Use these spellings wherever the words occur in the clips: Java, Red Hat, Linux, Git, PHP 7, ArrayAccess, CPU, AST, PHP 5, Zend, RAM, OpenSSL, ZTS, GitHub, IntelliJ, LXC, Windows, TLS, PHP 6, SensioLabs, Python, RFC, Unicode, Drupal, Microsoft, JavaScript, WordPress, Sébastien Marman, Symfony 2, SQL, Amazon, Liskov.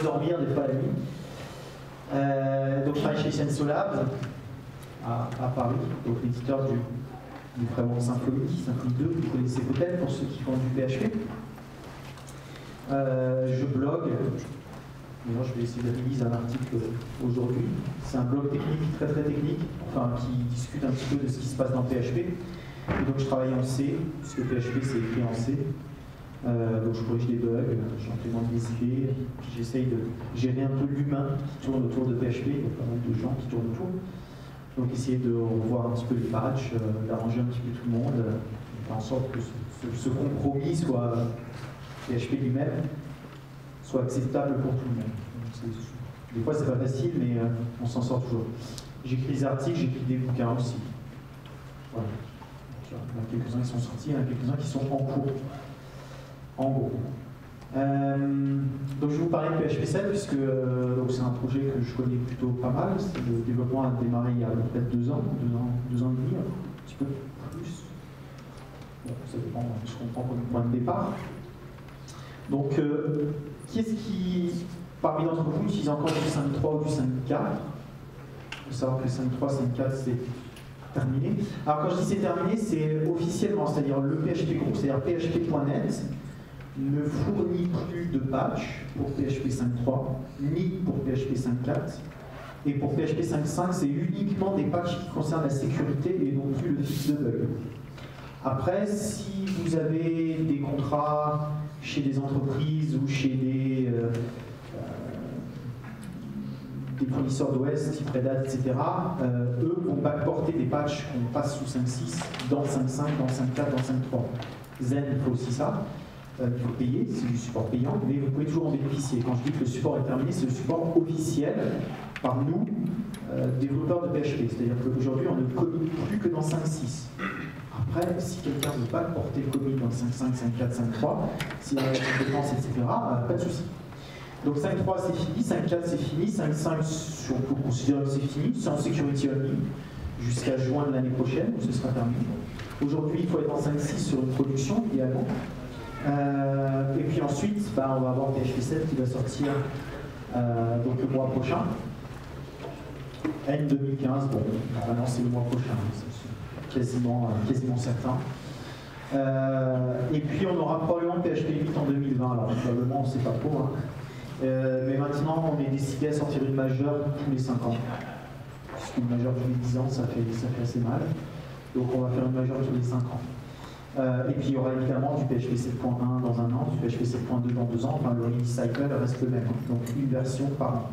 faut dormir des fois la nuit. Donc je travaille chez SensioLabs à Paris, donc l'éditeur du vraiment Symfony 2, vous connaissez peut-être pour ceux qui font du PHP. Je blogue, maintenant je vais essayer d'analyser un article aujourd'hui. C'est un blog technique, très très technique, enfin qui discute un petit peu de ce qui se passe dans PHP. Et donc je travaille en C, parce que PHP c'est écrit en C. Donc je corrige des bugs, j'implémente des idées, puis j'essaye de gérer un peu l'humain qui tourne autour de PHP, il y a pas mal de gens qui tournent autour. Donc essayer de revoir un petit peu les patchs, d'arranger un petit peu tout le monde, faire en sorte que ce compromis soit PHP lui-même, soit acceptable pour tout le monde. Donc, des fois c'est pas facile, mais on s'en sort toujours. J'écris des articles, j'écris des bouquins aussi. Voilà. Il y en a quelques-uns qui sont sortis, il y en a quelques-uns qui sont en cours. En gros. Donc je vais vous parler de PHP 7 puisque c'est un projet que je connais plutôt pas mal. Le développement a démarré il y a peut-être 2 ans et demi, un petit peu plus. Bon, ça dépend de ce qu'on prend comme point de départ. Donc qu'est-ce qui, parmi d'entre vous, utilise encore du 5.3 ou du 5.4? Il faut savoir que 5.3, 5.4 c'est terminé. Alors quand je dis c'est terminé, c'est officiellement, c'est-à-dire le PHP groupe, c'est-à-dire php.net ne fournit plus de patch pour PHP 5.3, ni pour PHP 5.4, et pour PHP 5.5, c'est uniquement des patchs qui concernent la sécurité et non plus le fixe de bug. Après, si vous avez des contrats chez des entreprises ou chez des fournisseurs d'OS, type Red Hat, etc., eux vont backporter des patchs qu'on passe sous 5.6 dans 5.5, dans 5.4, dans 5.3. Zend fait aussi ça. Il faut payer, c'est du support payant, mais vous pouvez toujours en bénéficier. Quand je dis que le support est terminé, c'est le support officiel par nous, développeurs de PHP. C'est-à-dire qu'aujourd'hui, on ne commit plus que dans 5.6. Après, si quelqu'un ne veut pas porter le commit dans 5.5, 5.4, 5.3, s'il y a des compétences, etc., pas de souci. Donc 5.3 c'est fini, 5.4 c'est fini, 5.5 on peut considérer que c'est fini, c'est en security only jusqu'à juin de l'année prochaine, où ce sera terminé. Aujourd'hui, il faut être en 5.6 sur une production, idéalement. Et puis ensuite, on va avoir PHP 7 qui va sortir donc le mois prochain. N 2015, bon, normalement c'est le mois prochain, c'est quasiment certain. Et puis on aura probablement PHP 8 en 2020, alors probablement on ne sait pas trop. Hein. Mais maintenant on est décidé à sortir une majeure tous les 5 ans. Parce qu'une majeure tous les 10 ans, ça fait assez mal. Donc on va faire une majeure tous les 5 ans. Et puis il y aura évidemment du PHP 7.1 dans un an, du PHP 7.2 dans 2 ans, enfin le release cycle reste le même, donc une version par an,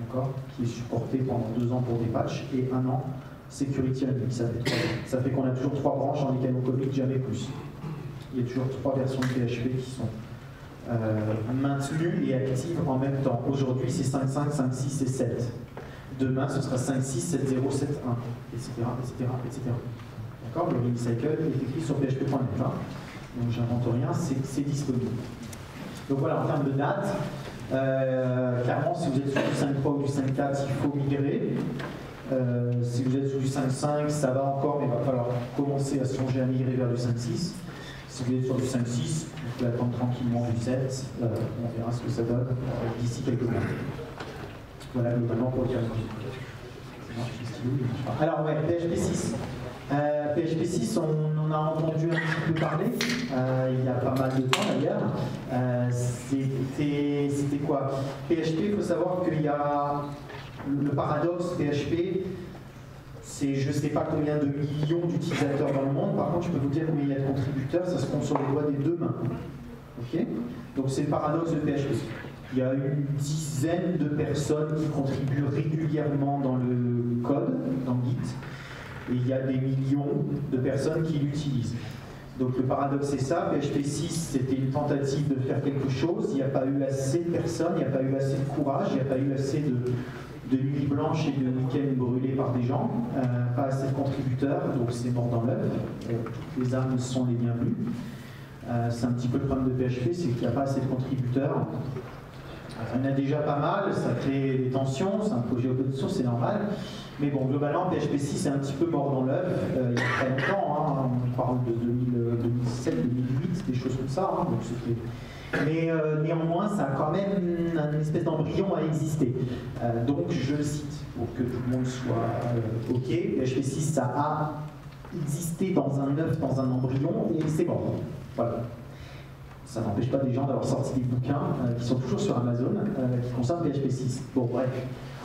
d'accord, qui est supportée pendant 2 ans pour des patchs et 1 an security only. Ça fait qu'on a toujours 3 branches dans lesquelles on communique jamais plus. Il y a toujours 3 versions de PHP qui sont maintenues et actives en même temps. Aujourd'hui c'est 5.5, 5.6 et 7. Demain ce sera 5.6, 7.0, 7.1, etc., etc., etc. Le release cycle est écrit sur php.net, donc j'invente rien, c'est disponible. Donc voilà, en termes de date, clairement si vous êtes sous du 5.3 ou du 5.4, il faut migrer. Si vous êtes sous du 5.5, ça va encore, mais il va falloir commencer à songer à migrer vers du 5.6. Si vous êtes sur du 5.6, vous pouvez attendre tranquillement du 7, on verra ce que ça donne d'ici quelques mois. Voilà globalement pour dire. Alors ouais, PHP 6. PHP 6, on en a entendu un petit peu parler, il y a pas mal de temps d'ailleurs. C'était quoi? PHP, il faut savoir qu'il y a le paradoxe PHP, c'est je ne sais pas combien de millions d'utilisateurs dans le monde, par contre je peux vous dire combien il y a de contributeurs, ça se compte sur les doigts des 2 mains. Okay, donc c'est le paradoxe de PHP. Il y a une dizaine de personnes qui contribuent régulièrement dans le code, dans Git. Et il y a des millions de personnes qui l'utilisent. Donc le paradoxe c'est ça, PHP 6 c'était une tentative de faire quelque chose, il n'y a pas eu assez de personnes, il n'y a pas eu assez de courage, il n'y a pas eu assez de nuits blanches et de week-ends brûlés par des gens, pas assez de contributeurs, donc c'est mort dans l'œuf, toutes les âmes sont les bienvenues. C'est un petit peu le problème de PHP, c'est qu'il n'y a pas assez de contributeurs. On a déjà pas mal, ça crée des tensions, c'est un projet open source, c'est normal. Mais bon, globalement, PHP 6 est un petit peu mort dans l'œuf, il y a très longtemps, hein, on parle de 2007, 2008, des choses comme ça, hein, donc c'était mais néanmoins ça a quand même une espèce d'embryon à exister. Donc je le cite pour que tout le monde soit OK, PHP 6 ça a existé dans un œuf, dans un embryon, et c'est mort. Voilà. Ça n'empêche pas des gens d'avoir sorti des bouquins qui sont toujours sur Amazon, qui concernent PHP 6. Bon, bref.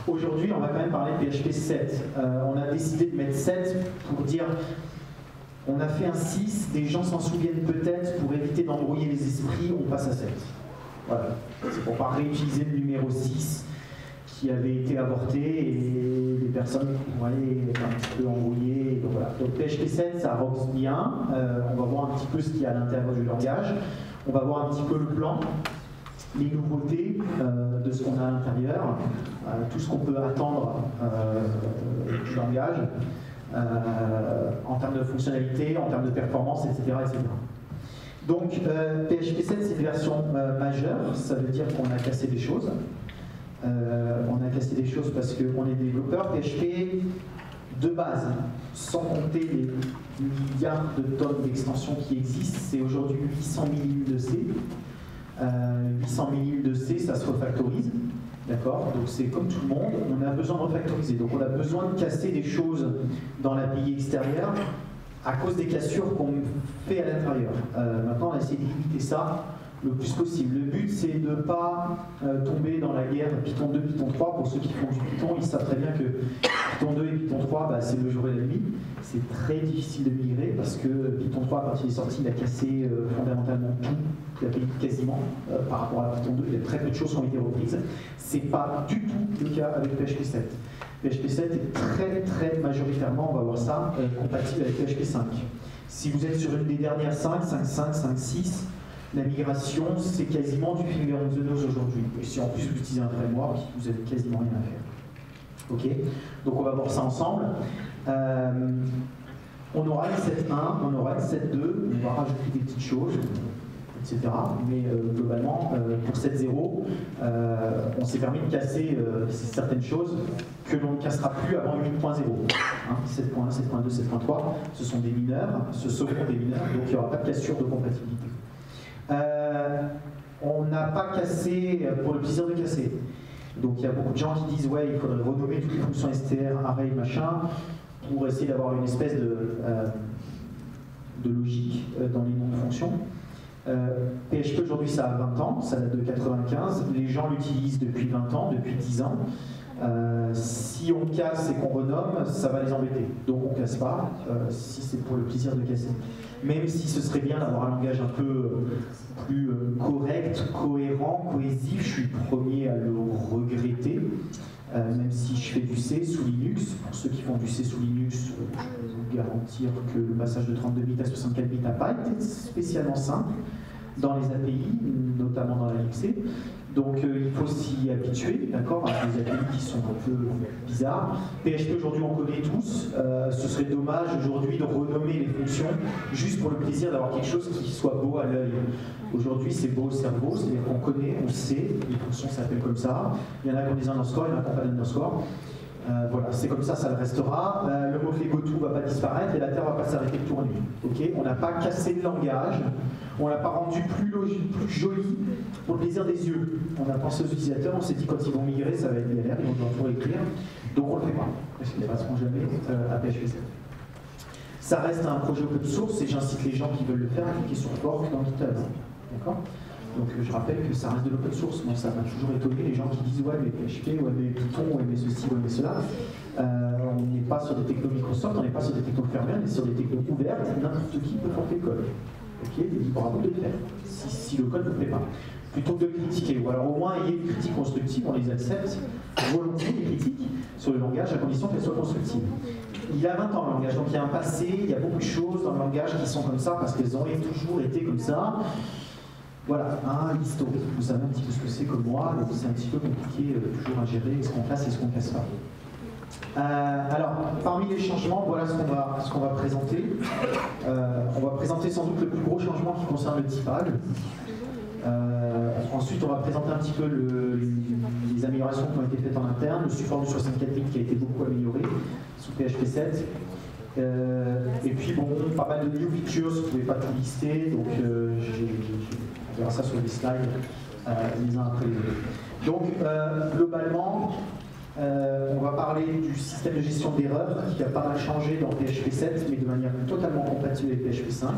Aujourd'hui, on va quand même parler de PHP 7. On a décidé de mettre 7 pour dire... On a fait un 6, des gens s'en souviennent peut-être, pour éviter d'embrouiller les esprits, on passe à 7. Voilà. C'est pour ne pas réutiliser le numéro 6 qui avait été avorté et les personnes pourraient être un petit peu embrouillées. Donc, voilà. Donc PHP 7, ça avance bien. On va voir un petit peu ce qu'il y a à l'intérieur du langage. On va voir un petit peu le plan, les nouveautés de ce qu'on a à l'intérieur, tout ce qu'on peut attendre du langage, en termes de fonctionnalité, en termes de performance, etc. etc. Donc PHP 7, c'est une version majeure, ça veut dire qu'on a cassé des choses. On a cassé des choses parce qu'on est développeur PHP de base, sans compter les milliards de tonnes d'extensions qui existent, c'est aujourd'hui 800 000 de C. 800 000 de C, ça se refactorise, d'accord? Donc c'est comme tout le monde, on a besoin de refactoriser. Donc on a besoin de casser des choses dans l'API extérieure à cause des cassures qu'on fait à l'intérieur. Maintenant, on a essayé de limiter ça le plus possible. Le but, c'est de ne pas tomber dans la guerre Python 2, Python 3. Pour ceux qui font du Python, ils savent très bien que Python 2 et Python 3, bah, c'est le jour et la nuit. C'est très difficile de migrer parce que Python 3, à partir des sorties, il a cassé fondamentalement tout. Il a payé quasiment par rapport à Python 2. Il y a très peu de choses qui ont été reprises. C'est pas du tout le cas avec PHP 7. PHP 7 est très majoritairement, on va voir ça, compatible avec PHP 5. Si vous êtes sur une des dernières 5, 5.5, 5.6, la migration, c'est quasiment du finger on the nose aujourd'hui. Et si en plus vous utilisez un framework, vous n'avez quasiment rien à faire. Ok, donc on va voir ça ensemble. On aura une 7.1, on aura une 7.2, on va rajouter des petites choses, etc. Mais globalement, pour 7.0, on s'est permis de casser certaines choses que l'on ne cassera plus avant 8.0. Hein, 7.1, 7.2, 7.3, ce sont des mineurs, ce seront des mineurs, donc il n'y aura pas de cassure de compatibilité. On n'a pas cassé pour le plaisir de casser. Donc il y a beaucoup de gens qui disent ouais, il faudrait renommer toutes les fonctions str, array, machin, pour essayer d'avoir une espèce de logique dans les noms de fonctions. PHP aujourd'hui ça a 20 ans, ça date de 95, les gens l'utilisent depuis 20 ans, depuis 10 ans. Si on casse et qu'on renomme, ça va les embêter. Donc on ne casse pas, si c'est pour le plaisir de casser. Même si ce serait bien d'avoir un langage un peu plus correct, cohérent, cohésif, je suis le premier à le regretter, même si je fais du C sous Linux. Pour ceux qui font du C sous Linux, je peux vous garantir que le passage de 32 bits à 64 bits n'a pas été spécialement simple dans les API, notamment dans la LXC. Donc il faut s'y habituer, d'accord, à des API qui sont un peu bizarres. PHP aujourd'hui on connaît tous, ce serait dommage aujourd'hui de renommer les fonctions juste pour le plaisir d'avoir quelque chose qui soit beau à l'œil. Aujourd'hui c'est beau au cerveau, c'est-à-dire qu'on connaît, on sait, les fonctions s'appellent comme ça, il y en a qui ont des underscores, il y en a qui n'ont pas d'underscore. Voilà, c'est comme ça, ça le restera. Le mot-clé GoTo va pas disparaître et la Terre va pas s'arrêter de tourner. Okay, on n'a pas cassé le langage, on l'a pas rendu plus logique, plus joli pour le plaisir des yeux. On a pensé aux utilisateurs, on s'est dit quand ils vont migrer, ça va être galère, ils vont devoir tout réécrire. Donc on le fait pas, parce qu'ils ne passeront jamais à PHP 7. Ça reste un projet open source et j'incite les gens qui veulent le faire à cliquer sur fork dans GitHub. D'accord ? Donc je rappelle que ça reste de l'open source, donc ça m'a toujours étonné les gens qui disent ouais mais PHP, ouais mais Python, ouais mais ceci, ouais mais cela. On n'est pas sur des technos Microsoft, on n'est pas sur des technos fermées, on est sur des technos ouvertes, n'importe qui peut porter le code. Ok, bravo de le faire, si le code ne vous plaît pas. Plutôt que de critiquer, ou alors au moins ayez des critiques constructives, on les accepte volontiers les critiques sur le langage à condition qu'elles soient constructives. Il y a 20 ans le langage, donc il y a un passé, il y a beaucoup de choses dans le langage qui sont comme ça parce qu'elles ont toujours été comme ça. Voilà, l'historique, vous savez un petit peu ce que c'est comme moi, donc c'est un petit peu compliqué toujours à gérer, ce qu'on casse et ce qu'on casse pas. Alors, parmi les changements, voilà ce qu'on va présenter. On va présenter sans doute le plus gros changement qui concerne le typage. Ensuite, on va présenter un petit peu les améliorations qui ont été faites en interne, le support du 64000 qui a été beaucoup amélioré sous PHP 7. Et puis, bon, pas mal de new features, je ne pouvais pas tout lister, donc j'ai On verra ça sur les slides les uns après les autres. Donc, globalement, on va parler du système de gestion d'erreurs qui a pas mal changé dans PHP 7, mais de manière totalement compatible avec PHP 5.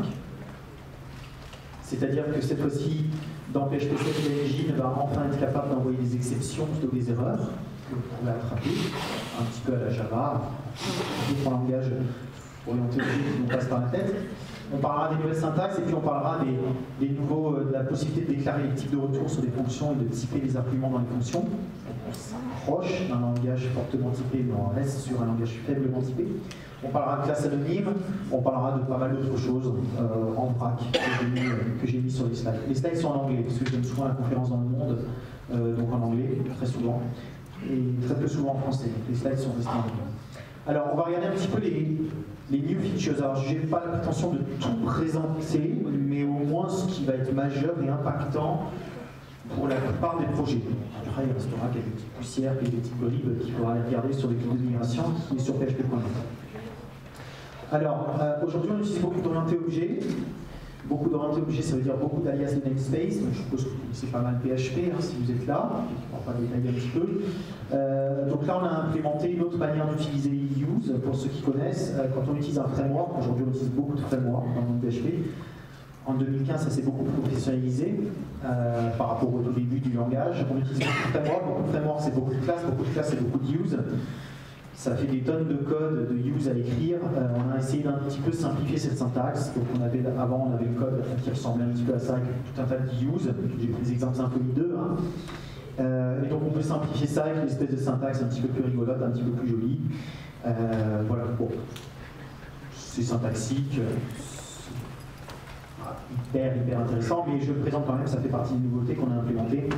C'est-à-dire que cette fois-ci, dans PHP 7, l'engine va enfin être capable d'envoyer des exceptions plutôt que des erreurs, que vous pouvez attraper, un petit peu à la Java, d'autres langages orientés qui nous passent par la tête. On parlera des nouvelles syntaxes et puis on parlera de la possibilité de déclarer les types de retour sur des fonctions et de typer les arguments dans les fonctions. On s'approche d'un langage fortement typé, mais on reste sur un langage faiblement typé. On parlera de classe anonyme, on parlera de pas mal d'autres choses en vrac que j'ai mis sur les slides. Les slides sont en anglais, parce que je donne souvent la conférence dans le monde, donc en anglais, très souvent, et très peu souvent en français. Les slides sont restés en anglais. Alors, on va regarder un petit peu les new features. Alors, je n'ai pas la prétention de tout présenter, mais au moins ce qui va être majeur et impactant pour la plupart des projets. Après, il restera quelques petites poussières, quelques petites colibes qu'il faudra regarder sur les clés de migration, mais sur PHP.net. Alors, aujourd'hui, on utilise beaucoup d'orientés objets. Beaucoup d'orientés objets, ça veut dire beaucoup d'alias de namespace. Donc, je suppose que vous connaissez pas mal PHP, hein, si vous êtes là. On va pas détailler un petit peu. Donc là, on a implémenté une autre manière d'utiliser use, pour ceux qui connaissent. Quand on utilise un framework, aujourd'hui, on utilise beaucoup de frameworks dans le monde PHP. En 2015, ça s'est beaucoup professionnalisé par rapport au tout début du langage. On utilise beaucoup de frameworks, c'est beaucoup de classes, c'est beaucoup de use. Ça fait des tonnes de code de use à écrire. On a essayé d'un petit peu simplifier cette syntaxe. Donc on avait, avant, on avait le code qui ressemblait un petit peu à ça, avec tout un tas de use. J'ai pris des exemples Symfony 2. Hein. Et donc on peut simplifier ça avec une espèce de syntaxe un petit peu plus rigolote, un petit peu plus jolie. Voilà, bon. C'est syntaxique. Hyper intéressant, mais je le présente quand même, ça fait partie des nouveautés qu'on a implémentées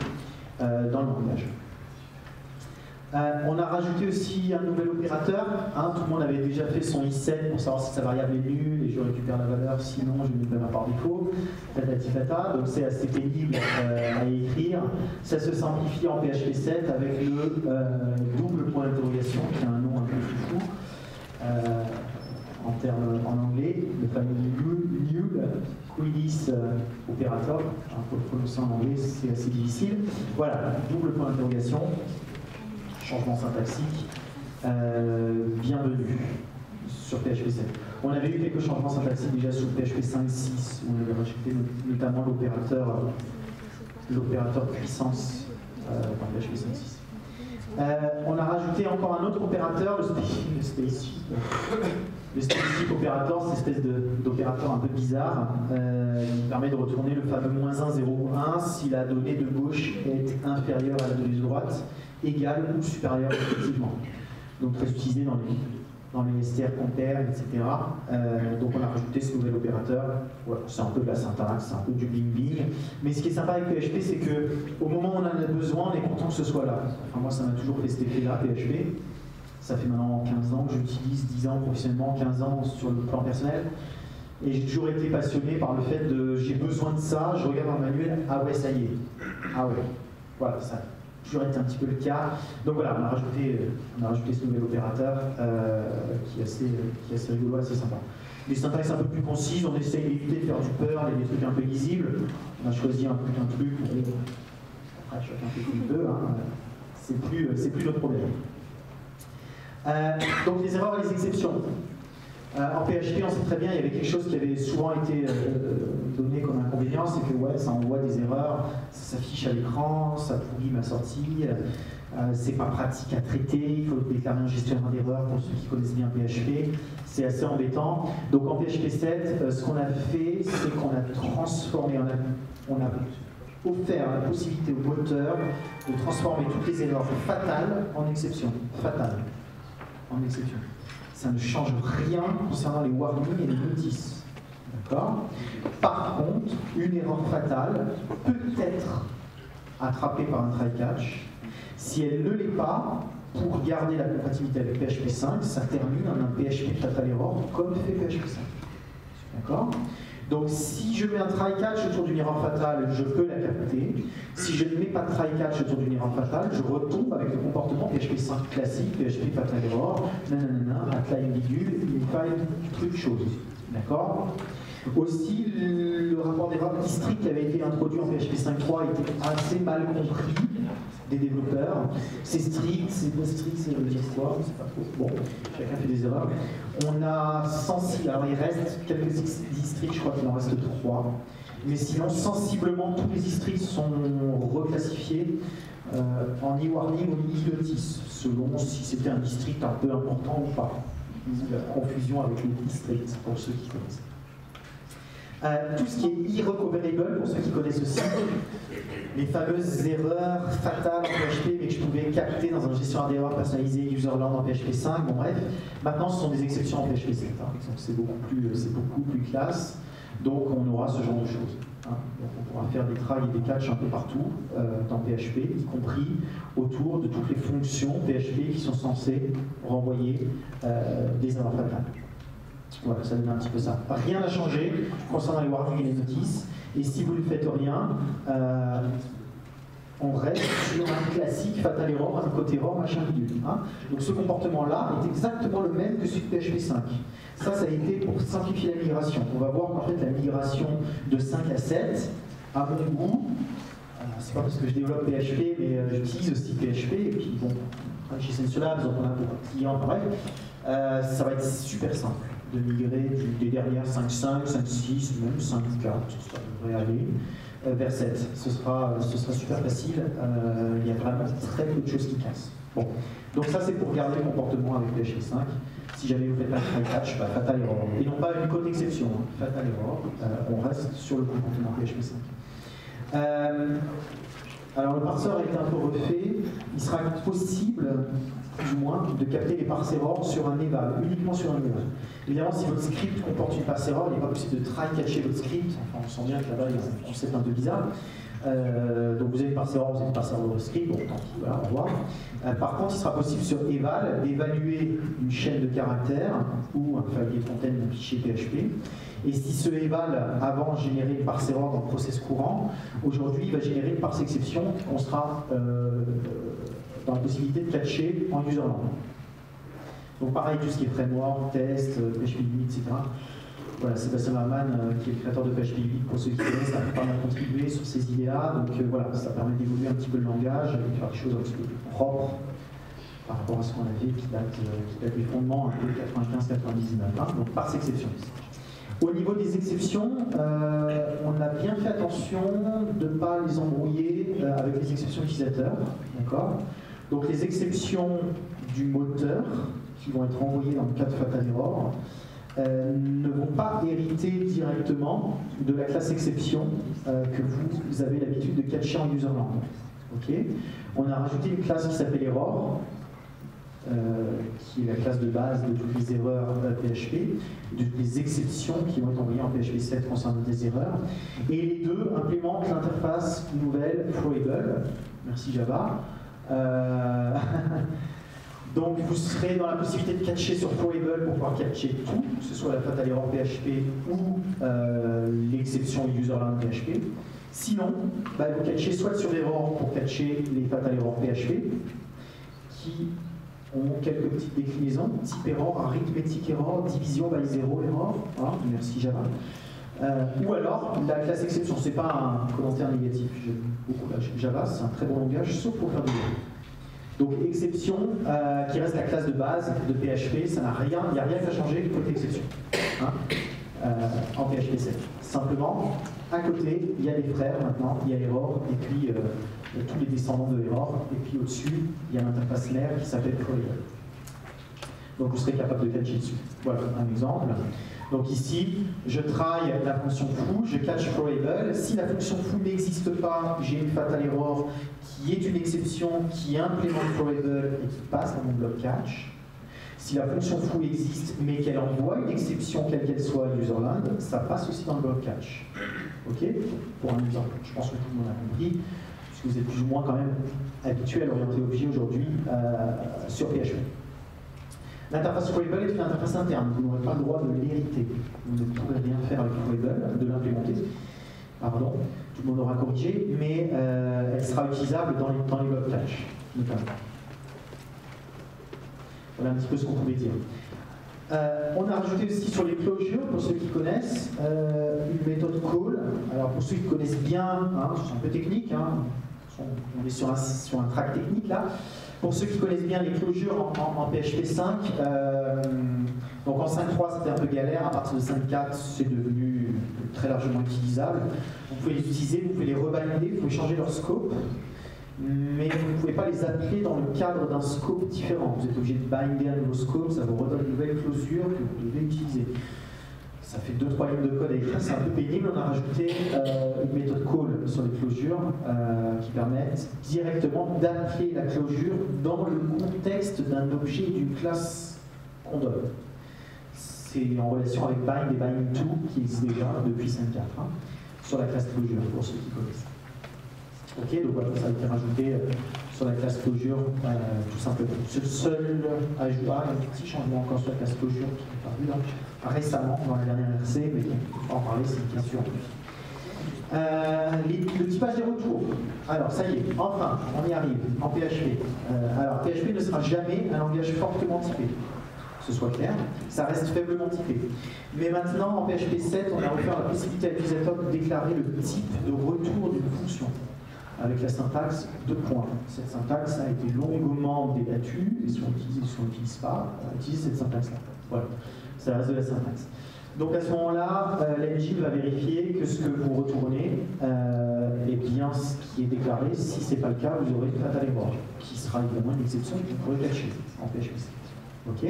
dans le langage. On a rajouté aussi un nouvel opérateur, hein, tout le monde avait déjà fait son i7 pour savoir si sa variable est nulle et je récupère la valeur, sinon je mets même à part défaut, tata. Donc c'est assez pénible à écrire. Ça se simplifie en PHP 7 avec le double point d'interrogation qui a un nom un peu foufou. En termes en anglais, le fameux nul, quilis opérateur, pour le prononcer en anglais c'est assez difficile. Voilà, double point d'interrogation, changement syntaxique, bienvenue sur PHP 7. On avait eu quelques changements syntaxiques déjà sur PHP 5, 6, où on avait rajouté notamment l'opérateur puissance dans PHP 5, 6. On a rajouté encore un autre opérateur, le spaceship. Le spaceship opérateur, c'est une espèce d'opérateur un peu bizarre, qui permet de retourner le fameux -1, 0, 1 si la donnée de gauche est inférieure à la donnée de droite, égale ou supérieure respectivement. Donc très utilisé dans les vestiaires compères, etc. Donc on a rajouté ce nouvel opérateur. Voilà, c'est un peu de la syntaxe, c'est un peu du bing-bing. Mais ce qui est sympa avec PHP, c'est qu'au moment où on en a besoin, on est content que ce soit là. Enfin, moi, ça m'a toujours fait cet effet-là, PHP. Ça fait maintenant 15 ans que j'utilise, 10 ans professionnellement, 15 ans sur le plan personnel. Et j'ai toujours été passionné par le fait de j'ai besoin de ça, je regarde un manuel, ah ouais, ça y est. Ah ouais. Voilà, ça a toujours été un petit peu le cas. Donc voilà, on a rajouté ce nouvel opérateur qui est assez rigolo, assez sympa. Les syntaxes un peu plus concises, on essaye d'éviter de faire du peur, il y a des trucs un peu lisibles. On a choisi un truc, après chacun fait comme il veut, hein. C'est plus notre problème. Donc les erreurs et les exceptions. En PHP, on sait très bien, il y avait quelque chose qui avait souvent été donné comme inconvénient, c'est que ouais, ça envoie des erreurs, ça s'affiche à l'écran, ça pourrit ma sortie, c'est pas pratique à traiter, il faut déclarer un gestionnaire d'erreurs pour ceux qui connaissent bien PHP, c'est assez embêtant. Donc en PHP 7, ce qu'on a fait, c'est qu'on a transformé, on a offert la possibilité au moteur de transformer toutes les erreurs fatales en exceptions. Fatales en exception. Ça ne change rien concernant les warnings et les notices. D'accord ? Par contre, une erreur fatale peut être attrapée par un try-catch. Si elle ne l'est pas, pour garder la compatibilité avec PHP 5, ça termine en un PHP fatal error comme fait PHP 5. D'accord ? Donc si je mets un try-catch autour d'une erreur fatale, je peux la capter. Si je ne mets pas de try-catch autour d'une erreur fatale, je retombe avec le comportement PHP 5 classique, PHP fatal error, nanana, apply bidule, une faille, truc, chose. D'accord ? Aussi, le rapport des RAM district qui avait été introduit en PHP 5.3 était assez mal compris des développeurs. C'est strict, c'est pas strict, ça veut dire quoi, c'est pas trop. Bon, chacun fait des erreurs. On a 106, alors il reste quelques districts, je crois qu'il en reste 3. Mais sinon, sensiblement, tous les districts sont reclassifiés en e-warning ou e-notice, selon si c'était un district un peu important ou pas. La confusion avec les districts, pour ceux qui connaissent. Tout ce qui est irrecoverable, pour ceux qui connaissent aussi, les fameuses erreurs fatales en PHP, mais que je pouvais capter dans un gestionnaire d'erreurs personnalisé userland en PHP 5, bon bref, maintenant ce sont des exceptions en PHP 7, hein, donc c'est beaucoup plus classe. Donc on aura ce genre de choses. Hein. Donc on pourra faire des tries et des catchs un peu partout dans PHP, y compris autour de toutes les fonctions PHP qui sont censées renvoyer des erreurs fatales. Voilà, ça donne un petit peu ça. Rien n'a changé concernant les warnings et les notices. Et si vous ne faites rien, on reste sur un classique fatal error, un côté error, machin bidule. Hein. Donc ce comportement-là est exactement le même que celui de PHP 5. Ça a été pour simplifier la migration. On va voir qu'en fait la migration de 5 à 7, à mon goût, c'est pas parce que je développe PHP, mais j'utilise aussi PHP, et puis bon, chez SensioLabs, on a pour clients, pareil, ça va être super simple de migrer des dernières 5.5, 5.6, même 5.4, ça devrait aller, vers 7. Ce sera super facile, il y a vraiment très peu de choses qui cassent. Bon, donc ça c'est pour garder le comportement avec PHP 5. Si jamais vous faites un catch, bah, fatal error. Et non pas une code exception, hein. Fatal error, on reste sur le comportement PHP 5. Alors le parseur a été un peu refait, il sera possible, du moins, de capter les parses errors sur un eval, uniquement sur un eval. Évidemment, si votre script comporte une parse error, il n'est pas possible de try-catcher votre script, enfin, on sent bien que là-bas, il y a un concept un peu bizarre. Donc vous avez une parse error, vous avez une parse error de script, bon, tant pis, voilà, on va voir. Par contre, il sera possible sur eval d'évaluer une chaîne de caractères ou un feuillet de fontaine d'un fichier PHP. Et si ce eval avant générait une parse error dans le process courant, aujourd'hui il va générer une parse exception qu'on sera dans la possibilité de catcher en userland. Donc pareil, tout ce qui est framework, test, PHP 8, etc. Voilà, Sébastien Marman, qui est le créateur de PHP 8, pour ceux qui connaissent, a pas mal contribué sur ces idées-là. Donc voilà, ça permet d'évoluer un petit peu le langage et de faire des choses un petit peu plus propres par rapport à ce qu'on avait qui date des fondements de 95-99, donc par exception. Au niveau des exceptions, on a bien fait attention de ne pas les embrouiller avec les exceptions utilisateurs. Donc les exceptions du moteur, qui vont être envoyées dans le cas de fatal error, ne vont pas hériter directement de la classe exception que vous avez l'habitude de catcher en userland. Okay, on a rajouté une classe qui s'appelle error, qui est la classe de base de toutes les erreurs PHP, des exceptions qui vont être envoyées en PHP 7 concernant des erreurs. Et les deux implémentent l'interface nouvelle flowable, merci Java. Donc vous serez dans la possibilité de catcher sur flowable pour pouvoir catcher tout, que ce soit la fatal error PHP ou l'exception userland PHP. Sinon, bah, vous catchez soit sur l'error pour catcher les fatal error PHP, qui ont quelques petites déclinaisons, type error, arithmétique error, division by 0 error, hein, merci Java. Ou alors la classe exception, c'est pas un commentaire négatif, j'aime beaucoup Java, c'est un très bon langage, sauf pour faire du jeu. Donc exception, qui reste la classe de base de PHP, ça n'a rien, il n'y a rien à changer du côté exception, hein, en PHP 7. Simplement, à côté, il y a les frères maintenant, il y a error, et puis tous les descendants de error, et puis au-dessus, il y a l'interface mère qui s'appelle flowable. Donc vous serez capable de catcher dessus. Voilà un exemple. Donc ici, je try la fonction foo, je catch flowable. Si la fonction foo n'existe pas, j'ai une fatal error qui est une exception qui implémente flowable et qui passe dans mon bloc catch. Si la fonction foo existe mais qu'elle envoie une exception quelle qu'elle soit à userland, ça passe aussi dans le bloc catch. Ok? Pour un exemple, je pense que tout le monde a compris, puisque vous êtes plus ou moins quand même habitué à l'orienter objet aujourd'hui sur PHP. L'interface flowable est une interface interne, vous n'aurez pas le droit de l'hériter. Vous ne pouvez rien faire avec flowable, de l'implémenter. Pardon, tout le monde aura corrigé, mais elle sera utilisable dans les blocs catch, notamment. Voilà un petit peu ce qu'on pouvait dire. On a rajouté aussi sur les closures, pour ceux qui connaissent, une méthode call. Alors pour ceux qui connaissent bien, hein, c'est un peu technique, hein, on est sur un track technique là. Pour ceux qui connaissent bien les closures en PHP 5, donc en 5.3 c'était un peu galère, à partir de 5.4 c'est devenu très largement utilisable. Vous pouvez les utiliser, vous pouvez les revalider, vous pouvez changer leur scope, mais vous ne pouvez pas les appeler dans le cadre d'un scope différent. Vous êtes obligé de binder un nouveau scope, ça vous redonne une nouvelle closure que vous devez utiliser. Ça fait 2-3 lignes de code à écrire, c'est un peu pénible. On a rajouté une méthode call sur les closures qui permettent directement d'appeler la closure dans le contexte d'un objet d'une classe qu'on donne. C'est en relation avec bind et bind2 qui existent déjà depuis 5.4 hein, sur la classe closure pour ceux qui connaissent. Ok, donc voilà, ça a été rajouté sur la classe closure tout simplement. C'est le seul ajout, un petit changement encore sur la classe closure qui est apparu là récemment dans la dernière RC, mais on va en parler, c'est bien sûr. Le typage des retours. Alors ça y est, enfin, on y arrive en PHP. Alors PHP ne sera jamais un langage fortement typé, que ce soit clair, ça reste faiblement typé. Mais maintenant, en PHP 7, on a offert la possibilité à l'utilisateur de déclarer le type de retour d'une fonction, avec la syntaxe de points. Cette syntaxe a été longuement débattue, et si on l'utilise ou si on ne l'utilise pas, on utilise cette syntaxe-là. Voilà, ça reste de la syntaxe. Donc à ce moment-là, l'engine va vérifier que ce que vous retournez est bien ce qui est déclaré. Si ce n'est pas le cas, vous aurez une fatale error, qui sera évidemment une exception que vous pourrez cacher en PHP 7. Ok ?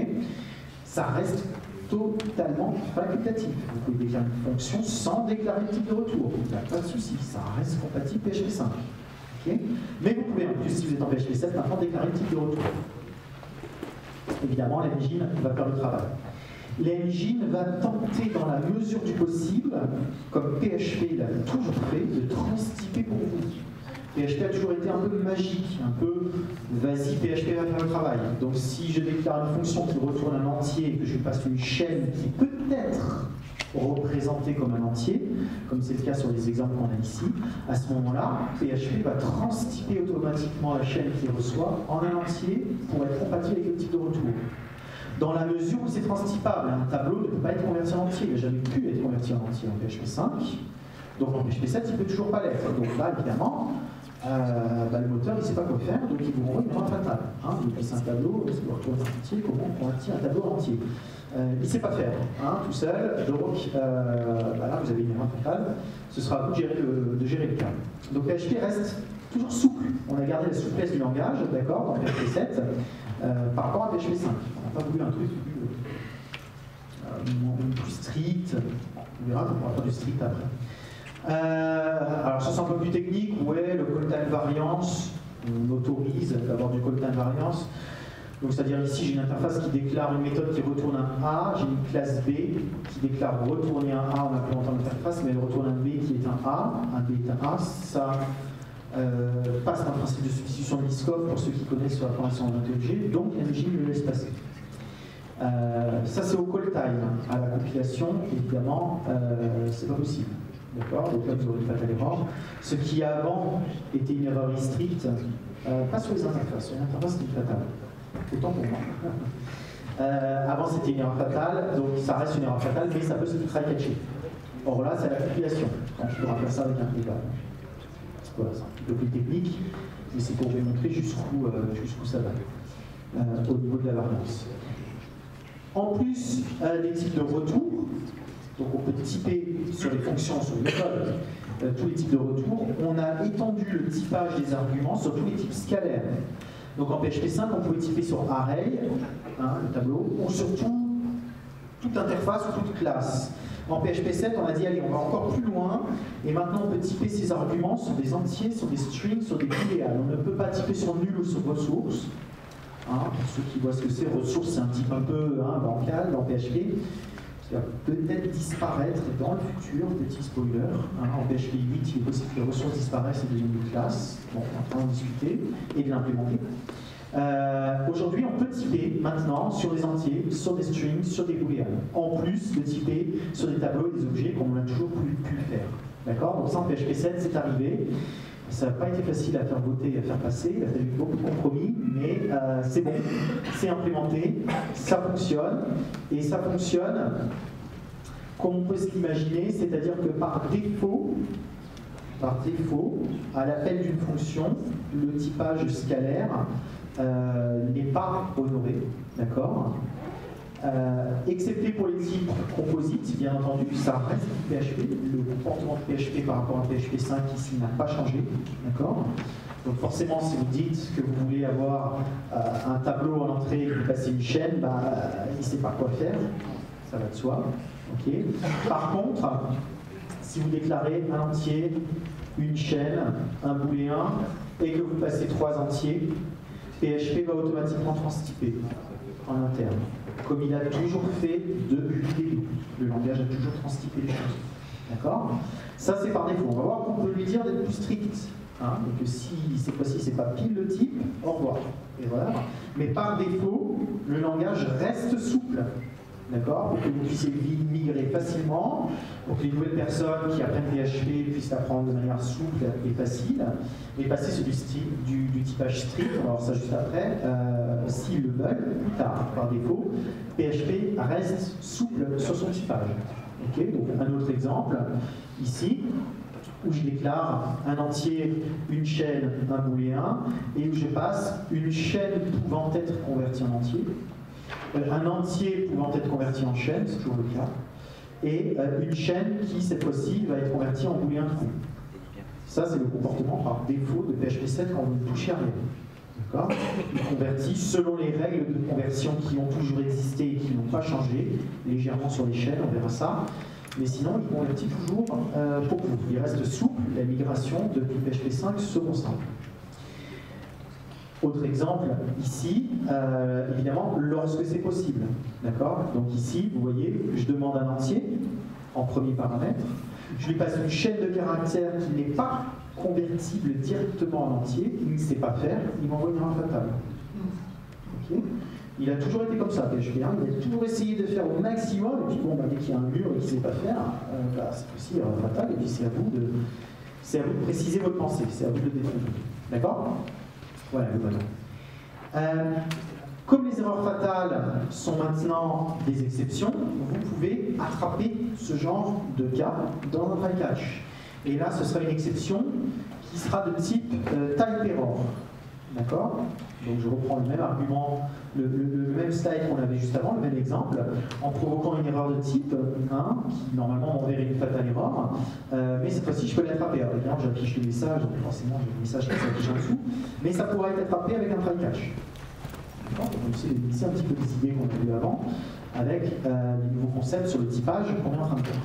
Ça reste totalement facultatif. Vous pouvez déclarer une fonction sans déclarer le type de retour. Il n'y a pas de souci, ça reste compatible PHP 5. Okay. Mais vous pouvez, en plus, si vous êtes en PHP 7, maintenant déclarer le type de retour. Évidemment, l'engine va faire le travail. L'engine va tenter, dans la mesure du possible, comme PHP l'a toujours fait, de transtyper pour vous. PHP a toujours été un peu magique, un peu vas-y, PHP va faire le travail. Donc si je déclare une fonction qui retourne un entier et que je passe une chaîne qui peut-être représentée comme un entier, comme c'est le cas sur les exemples qu'on a ici, à ce moment-là, PHP va transtyper automatiquement la chaîne qu'il reçoit en un entier pour être compatible avec le type de retour. Dans la mesure où c'est transtypable, un tableau ne peut pas être converti en entier, il n'a jamais pu être converti en entier en PHP 5, donc en PHP 7 il ne peut toujours pas l'être. Donc là, évidemment, le moteur ne sait pas quoi faire, donc il vous renvoie une erreur fatale. Hein, il glisse un tableau, il doit retourner un entier, comment on convertit un tableau en entier? Il ne sait pas faire, hein, tout seul, donc là vous avez une erreur fatale, ce sera à vous de gérer le cas. Donc PHP reste toujours souple, on a gardé la souplesse du langage, d'accord, dans PHP 7, par rapport à PHP 5. On n'a pas voulu un truc plus strict, on verra qu'on pourra faire du strict après. Alors ça c'est un peu plus technique, ouais, le call time variance, on autorise d'avoir du call time variance. Donc c'est-à-dire ici j'ai une interface qui déclare une méthode qui retourne un A, j'ai une classe B qui déclare retourner un A en implémentant l'interface, mais elle retourne un B qui est un A, un B est un A, ça passe d'un principe de substitution de Liskov pour ceux qui connaissent sur la formation en IntelliJ, donc l'engine le laisse passer. Ça c'est au call time, à la compilation, évidemment, c'est pas possible. D'accord, donc là vous aurez une fatale erreur. Ce qui avant était une erreur stricte, pas sur les interfaces, sur les interfaces c'était une fatale. Autant pour moi. Avant c'était une erreur fatale, donc ça reste une erreur fatale, mais ça peut se try-catcher. Or là, c'est la compilation. Je peux rappeler ça avec un débat. Voilà, c'est un petit peu plus technique, mais c'est pour vous montrer jusqu'où ça va, au niveau de la variance. En plus, les types de retour, donc on peut typer sur les fonctions, sur les méthodes, tous les types de retour. On a étendu le typage des arguments sur tous les types scalaires. Donc en PHP 5, on pouvait typer sur array, hein, le tableau, ou sur toute interface ou toute classe. En PHP 7, on a dit, allez, on va encore plus loin, et maintenant on peut typer ces arguments sur des entiers, sur des strings, sur des booléens. On ne peut pas typer sur nul ou sur ressources. Hein, pour ceux qui voient ce que c'est, ressources, c'est un type un peu bancal dans PHP, qui va peut-être disparaître dans le futur, petit spoiler. Hein, en PHP 8, il est possible que les ressources disparaissent et deviennent une classe. Bon, on va en discuter et de l'implémenter. Aujourd'hui, on peut typer maintenant sur des entiers, sur des strings, sur des booléens. En plus de typer sur des tableaux et des objets comme on a toujours pu faire. D'accord ? Donc ça, en PHP 7, c'est arrivé. Ça n'a pas été facile à faire voter et à faire passer, il a fallu beaucoup de compromis, mais c'est bon, c'est implémenté, ça fonctionne, et ça fonctionne comme on peut se l'imaginer, c'est-à-dire que par défaut, à l'appel d'une fonction, le typage scalaire n'est pas honoré, d'accord ? Excepté pour les types composites, bien entendu, ça reste du PHP. Le comportement de PHP par rapport à PHP 5 ici n'a pas changé, d'accord ? Donc forcément, si vous dites que vous voulez avoir un tableau à l'entrée et que vous passez une chaîne, bah, il ne sait pas quoi faire, ça va de soi. Okay. Par contre, si vous déclarez un entier, une chaîne, un booléen, et que vous passez trois entiers, PHP va automatiquement transtyper en interne, comme il a toujours fait depuis le début. Le langage a toujours transtypé les choses. D'accord ? Ça, c'est par défaut. On va voir qu'on peut lui dire d'être plus strict. Hein, donc que si cette fois-ci, c'est pas pile le type, au revoir. Et voilà. Mais par défaut, le langage reste souple. D'accord ? Pour que vous puissiez migrer facilement, pour que les nouvelles personnes qui apprennent PHP puissent l'apprendre de manière souple et facile, et passer sur du typage strict, on va voir ça juste après, s'ils le veulent, plus tard, par défaut, PHP reste souple sur son typage. Okay, donc un autre exemple, ici, où je déclare un entier, une chaîne, un booléen, et où je passe une chaîne pouvant être convertie en entier, un entier pouvant être converti en chaîne, c'est toujours le cas, et une chaîne qui, cette fois-ci, va être convertie en booléen de coup. Ça, c'est le comportement par défaut de PHP 7 quand vous ne touchez à rien. D'accord ? Il convertit selon les règles de conversion qui ont toujours existé et qui n'ont pas changé, légèrement sur les chaînes, on verra ça. Mais sinon, il convertit toujours pour vous. Il reste souple, la migration depuis PHP 5 seront simples. Autre exemple, ici, évidemment, lorsque c'est possible. D'accord ? Donc ici, vous voyez, je demande un entier, en premier paramètre. Je lui passe une chaîne de caractères qui n'est pas convertible directement en entier, il ne sait pas faire, il m'envoie une erreur fatale. Okay ? Il a toujours été comme ça, PHP 1, il a toujours essayé de faire au maximum, et puis bon, bah, dès qu'il y a un mur et qu'il ne sait pas faire, bah, c'est aussi erreur fatale, et puis c'est à vous de préciser votre pensée, c'est à vous de le définir. D'accord ? Voilà, voilà. Comme les erreurs fatales sont maintenant des exceptions, vous pouvez attraper ce genre de cas dans un try catch. Et là, ce sera une exception qui sera de type type error. D'accord ? Donc je reprends le même argument, le même slide qu'on avait juste avant, le même exemple, en provoquant une erreur de type 1, hein, qui normalement m'enverrait une fatale erreur, mais cette fois-ci je peux l'attraper. Alors évidemment j'affiche le message, donc forcément j'ai le message qui s'affiche en dessous, mais ça pourra être attrapé avec un try catch. D'accord ? Donc on essaie de glisser un petit peu les idées qu'on a vues avant, avec les nouveaux concepts sur le typage qu'on est en train de faire.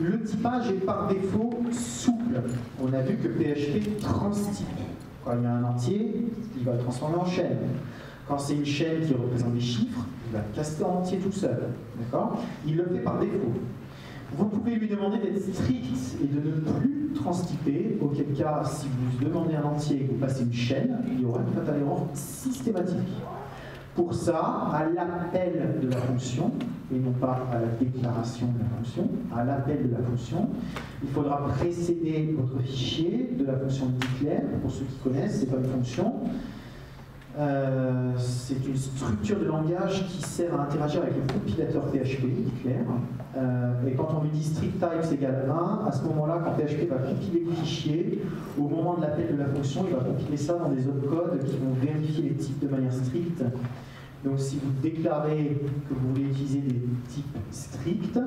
Le typage est par défaut souple. On a vu que PHP transtype. Quand il y a un entier, il va le transformer en chaîne. Quand c'est une chaîne qui représente des chiffres, il va casser en entier tout seul. D'accord ? Il le fait par défaut. Vous pouvez lui demander d'être strict et de ne plus transtyper. Auquel cas, si vous demandez un entier et que vous passez une chaîne, il y aura une fatale erreur systématique. Pour ça, à l'appel de la fonction, et non pas à la déclaration de la fonction, à l'appel de la fonction, il faudra précéder votre fichier de la fonction declare. Pour ceux qui connaissent, ce n'est pas une fonction, c'est une structure de langage qui sert à interagir avec le compilateur PHP, declare. Et quand on lui dit strict types égale 1, à ce moment-là, quand PHP va compiler le fichier, au moment de l'appel de la fonction, il va compiler ça dans des opcodes qui vont vérifier les types de manière stricte. Donc si vous déclarez que vous voulez utiliser des types stricts,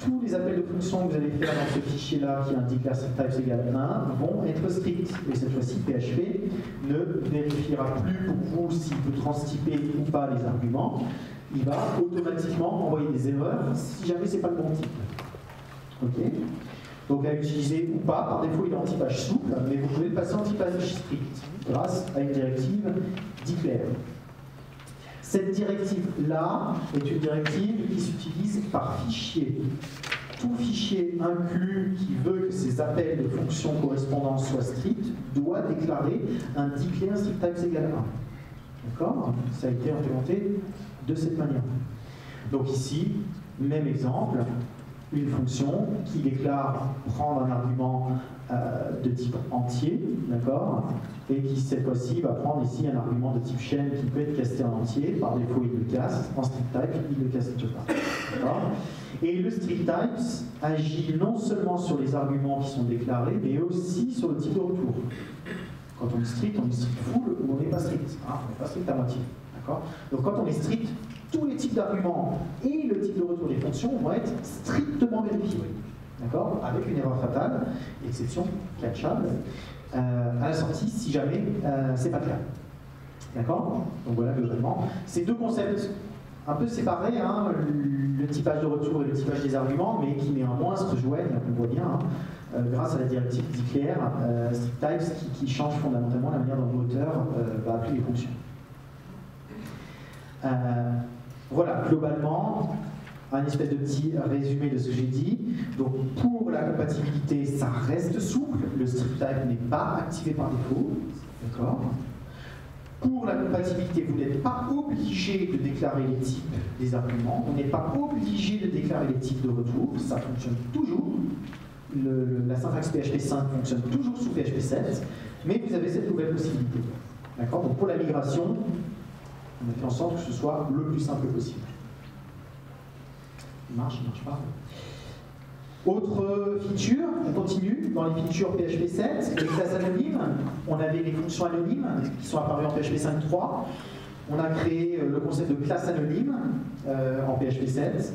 tous les appels de fonction que vous allez faire dans ce fichier-là, qui indique la type égale 1, vont être stricts. Et cette fois-ci, PHP ne vérifiera plus pour vous s'il peut transtyper ou pas les arguments. Il va automatiquement envoyer des erreurs si jamais ce n'est pas le bon type. Okay. Donc à utiliser ou pas, par défaut il est en typage souple, mais vous pouvez le passer en typage strict grâce à une directive declare. Cette directive-là est une directive qui s'utilise par fichier. Tout fichier inclus qui veut que ses appels de fonctions correspondantes soient stricts doit déclarer un declare strict types égale 1. D'accord ? Ça a été implémenté de cette manière. Donc ici, même exemple, une fonction qui déclare prendre un argument de type entier, d'accord, et qui cette fois-ci va prendre ici un argument de type chaîne qui peut être casté en entier, par défaut il le casse, en strict type il le casse tout pas, d'accord. Et le strict type agit non seulement sur les arguments qui sont déclarés, mais aussi sur le type de retour. Quand on est strict full ou on n'est pas strict, hein, on n'est pas strict à moitié, d'accord. Donc quand on est strict, tous les types d'arguments et le type de retour des fonctions vont être strictement vérifiés. D'accord ? Avec une erreur fatale, exception catchable, à la sortie si jamais c'est pas clair. D'accord ? Donc voilà globalement. Ces deux concepts un peu séparés, hein, le typage de retour et le typage des arguments, mais qui néanmoins se rejoignent, on voit bien, hein, grâce à la directive declare, strict types qui change fondamentalement la manière dont l'auteur va appeler les fonctions. Voilà, globalement, un espèce de petit résumé de ce que j'ai dit. Donc, pour la compatibilité, ça reste souple. Le strict type n'est pas activé par défaut. D'accord ? Pour la compatibilité, vous n'êtes pas obligé de déclarer les types des arguments. On n'est pas obligé de déclarer les types de retour. Ça fonctionne toujours. La syntaxe PHP 5 fonctionne toujours sous PHP 7. Mais vous avez cette nouvelle possibilité. D'accord ? Donc, pour la migration, on a fait en sorte que ce soit le plus simple possible. Il marche pas. Autre feature, on continue dans les features PHP 7, les classes anonymes. On avait les fonctions anonymes qui sont apparues en PHP 5.3. On a créé le concept de classe anonyme en PHP 7.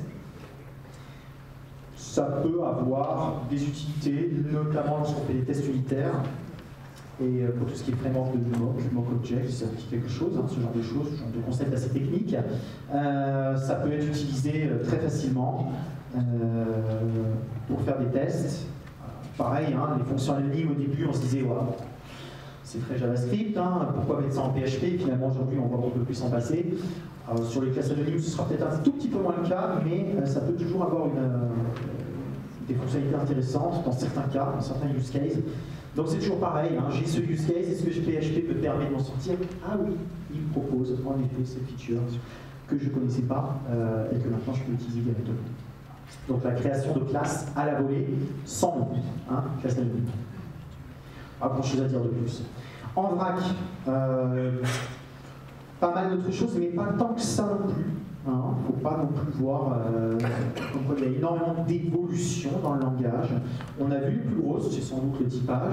Ça peut avoir des utilités, notamment sur les tests unitaires. Et pour tout ce qui est framework de mock-object, ça dit quelque chose, hein, ce genre de choses, ce genre de concept assez technique, ça peut être utilisé très facilement pour faire des tests. Pareil, hein, les fonctions anonymes, au début, on se disait, ouais, c'est très JavaScript, hein, pourquoi mettre ça en PHP? Finalement, aujourd'hui, on va un peu plus s'en passer. Alors, sur les classes anonymes, ce sera peut-être un tout petit peu moins le cas, mais ça peut toujours avoir des fonctionnalités intéressantes dans certains cas, dans certains use cases. Donc c'est toujours pareil, hein, j'ai ce use case, est-ce que PHP me permet de m'en sortir? Ah oui, il propose en effet cette feature que je ne connaissais pas et que maintenant je peux utiliser directement. Donc la création de classes à la volée, sans nom, hein, classe anonyme. Pas grand chose à dire de plus. En vrac, pas mal d'autres choses, mais pas tant que ça non plus. Il ne faut pas non plus voir qu'il y a énormément d'évolution dans le langage. On a vu le plus gros, c'est sans doute le typage.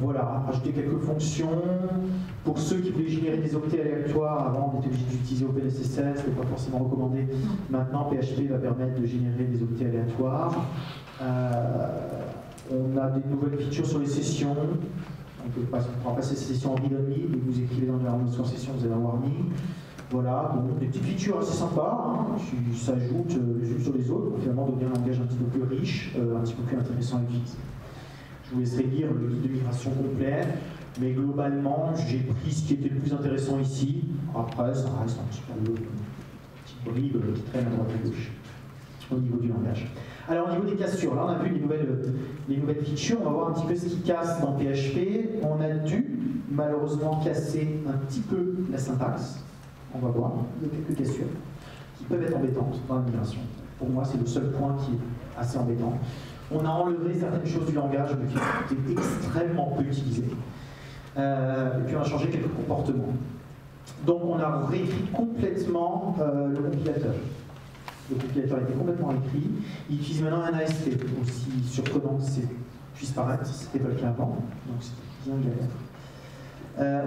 Voilà, ajouter quelques fonctions. Pour ceux qui voulaient générer des octets aléatoires, avant on était obligé d'utiliser OpenSSL, ce n'était pas forcément recommandé. Maintenant, PHP va permettre de générer des octets aléatoires. On a des nouvelles features sur les sessions. On ne prend pas ces sessions en read-only, mais vous écrivez dans la notion session, vous avez un warning. Voilà, donc des petites features assez sympas, hein, qui s'ajoutent les unes sur les autres, pour finalement donner un langage un petit peu plus riche, un petit peu plus intéressant et vite. Je vous laisserai lire le guide de migration complet, mais globalement, j'ai pris ce qui était le plus intéressant ici. Après, ça reste un petit peu une petite bribe qui traîne à droite et à gauche, au niveau du langage. Alors, au niveau des cassures, là, on a vu les nouvelles features, on va voir un petit peu ce qui casse dans PHP. On a dû, malheureusement, casser un petit peu la syntaxe. On va voir, il y a quelques cassures qui peuvent être embêtantes dans la migration. Pour moi, c'est le seul point qui est assez embêtant. On a enlevé certaines choses du langage, mais qui étaient extrêmement peu utilisées. Et puis on a changé quelques comportements. Donc on a réécrit complètement le compilateur. Le compilateur était complètement réécrit. Il utilise maintenant un AST, aussi surprenant que ça puisse paraître, c'était pas le cas avant, donc c'était bien galère.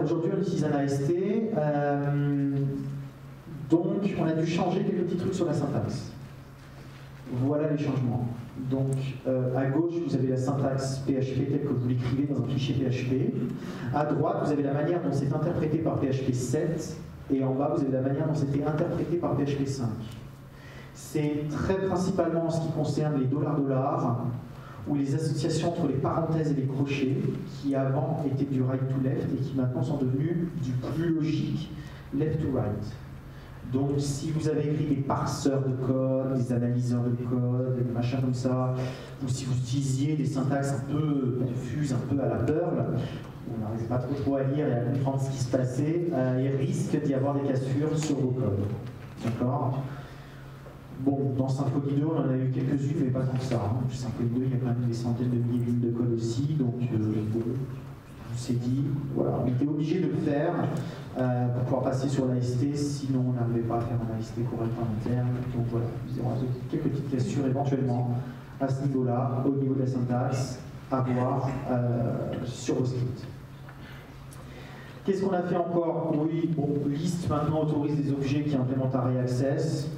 Aujourd'hui, on utilise un AST, donc on a dû changer quelques petits trucs sur la syntaxe. Voilà les changements. Donc, à gauche, vous avez la syntaxe PHP telle que vous l'écrivez dans un fichier PHP. À droite, vous avez la manière dont c'est interprété par PHP 7. Et en bas, vous avez la manière dont c'était interprété par PHP 5. C'est très principalement en ce qui concerne les $$ ou les associations entre les parenthèses et les crochets, qui avant étaient du right to left et qui maintenant sont devenus du plus logique left to right. Donc si vous avez écrit des parseurs de code, des analyseurs de code, des machins comme ça, ou si vous utilisiez des syntaxes un peu confuses, un peu à la Perl, on n'arrive pas trop à lire et à comprendre ce qui se passait, il risque d'y avoir des cassures sur vos codes. D'accord ? Bon, dans Symfony 2, on en a eu quelques-unes, mais pas tant que ça. Hein. Symfony 2, il y a quand même des centaines de milliers de lignes de code aussi, donc bon, on s'est dit, voilà, on était obligé de le faire pour pouvoir passer sur l'AST, sinon on n'arrivait pas à faire un AST correct en interne. Donc voilà, vous aurez quelques petites cassures éventuellement à ce niveau-là, au niveau de la syntaxe, à voir sur vos scripts. Qu'est-ce qu'on a fait encore? Oui, bon, List maintenant autorise des objets qui implémentent ArrayAccess.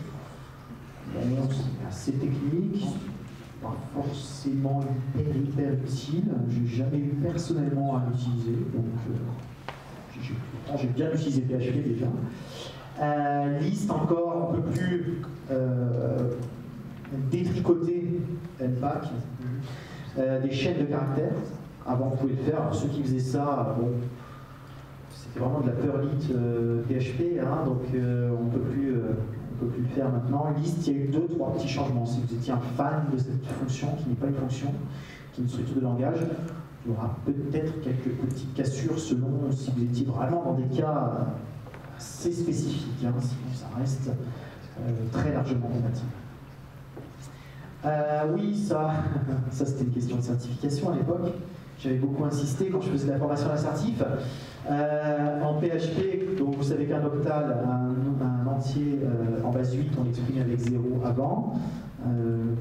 C'est assez technique, pas forcément hyper utile. Je n'ai jamais eu personnellement à l'utiliser, donc j'ai bien utilisé PHP déjà. List encore, on ne peut plus détricoter unpack des chaînes de caractères. Avant, on pouvait le faire. Pour ceux qui faisaient ça, bon, c'était vraiment de la perlite PHP, hein, donc on ne peut plus. On ne peut plus le faire maintenant. List, il y a eu 2-3 petits changements. Si vous étiez un fan de cette fonction, qui n'est pas une fonction, qui est une structure de langage, il y aura peut-être quelques petites cassures selon si vous étiez vraiment dans des cas assez spécifiques, hein, sinon ça reste très largement compatible. Oui, ça c'était une question de certification à l'époque. J'avais beaucoup insisté quand je faisais la formation à la certif. En PHP, donc vous savez qu'un octal, un entier en base 8, on l'exprime avec 0 avant,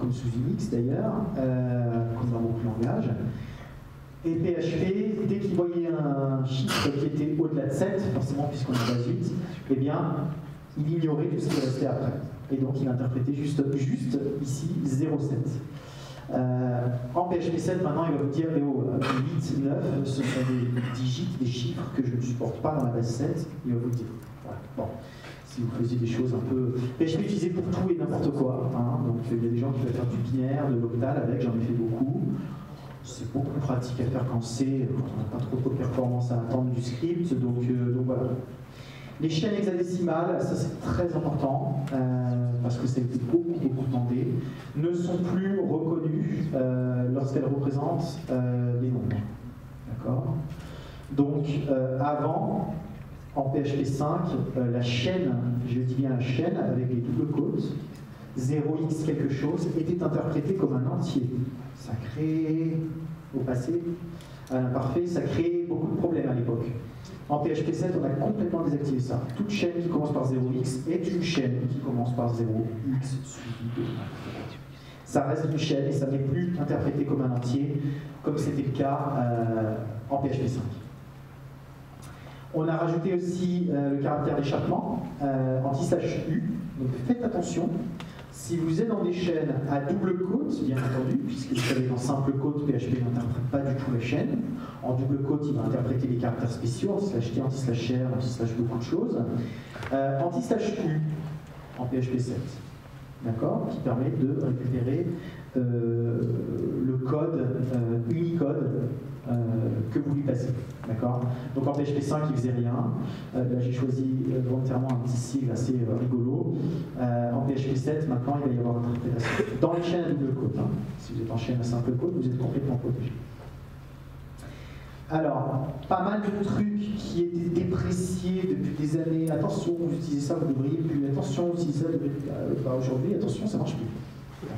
comme sous Unix d'ailleurs, comme dans beaucoup de langages. Et PHP, dès qu'il voyait un chiffre qui était au-delà de 7, forcément puisqu'on est en base 8, eh bien, il ignorait tout ce qui restait après. Et donc il interprétait juste ici 0,7. En PHP 7, maintenant, il va vous dire, mais oh, 8, 9, ce sont des digits, des chiffres que je ne supporte pas dans la base 7, il va vous le dire. Voilà. Bon, si vous faisiez des choses un peu... PHP est utilisé pour tout et n'importe quoi, hein. Donc il y a des gens qui veulent faire du binaire, de l'octal avec, j'en ai fait beaucoup. C'est beaucoup pratique à faire quand on n'a pas trop de performance à attendre du script, donc voilà. Les chaînes hexadécimales, ça c'est très important, parce que c'est beaucoup demandé, ne sont plus reconnues lorsqu'elles représentent les nombres. D'accord ? Donc avant, en PHP 5, la chaîne, je dis bien la chaîne avec les doubles côtes, 0x quelque chose, était interprétée comme un entier. Ça créait, au passé, à l'imparfait, ça créait beaucoup de problèmes à l'époque. En PHP 7, on a complètement désactivé ça. Toute chaîne qui commence par 0x est une chaîne qui commence par 0x suivi de 1. Ça reste une chaîne et ça n'est plus interprété comme un entier, comme c'était le cas en PHP 5. On a rajouté aussi le caractère d'échappement, anti-U. Donc faites attention. Si vous êtes dans des chaînes à double côte, bien entendu, puisque vous savez qu'en simple côte, PHP n'interprète pas du tout la chaîne. En double côte, il va interpréter les caractères spéciaux, anti/t, anti/r, anti/ beaucoup de choses. Anti/u en PHP 7, d'accord, qui permet de récupérer le code Unicode que vous lui passez. D'accord. Donc en PHP 5, il ne faisait rien. Là, j'ai choisi volontairement un petit sigle assez rigolo. En PHP 7, maintenant, il va y avoir une interprétation dans les chaînes à double côte. Hein. Si vous êtes en chaîne à simple côte, vous êtes complètement protégé. Alors, pas mal de trucs qui étaient dépréciés depuis des années. Attention, vous utilisez ça, vous ne devriez plus. Attention, vous utilisez ça bah, aujourd'hui. Attention, ça ne marche plus.